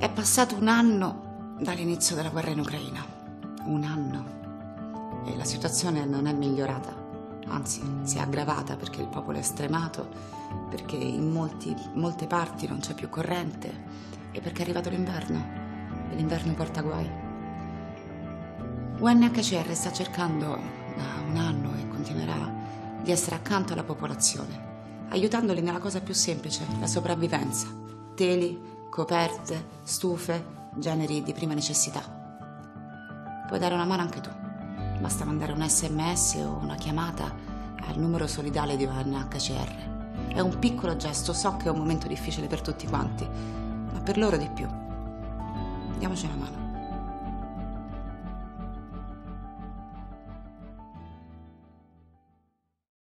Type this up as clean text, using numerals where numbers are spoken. È passato un anno dall'inizio della guerra in Ucraina. Un anno. E la situazione non è migliorata, anzi si è aggravata perché il popolo è stremato, perché in molte parti non c'è più corrente e perché è arrivato l'inverno e l'inverno porta guai. UNHCR sta cercando da un anno e continuerà di essere accanto alla popolazione, aiutandoli nella cosa più semplice, la sopravvivenza. Teli, coperte, stufe, generi di prima necessità. Puoi dare una mano anche tu. Basta mandare un SMS o una chiamata al numero solidale di UNHCR. È un piccolo gesto, so che è un momento difficile per tutti quanti, ma per loro di più. Diamoci una mano.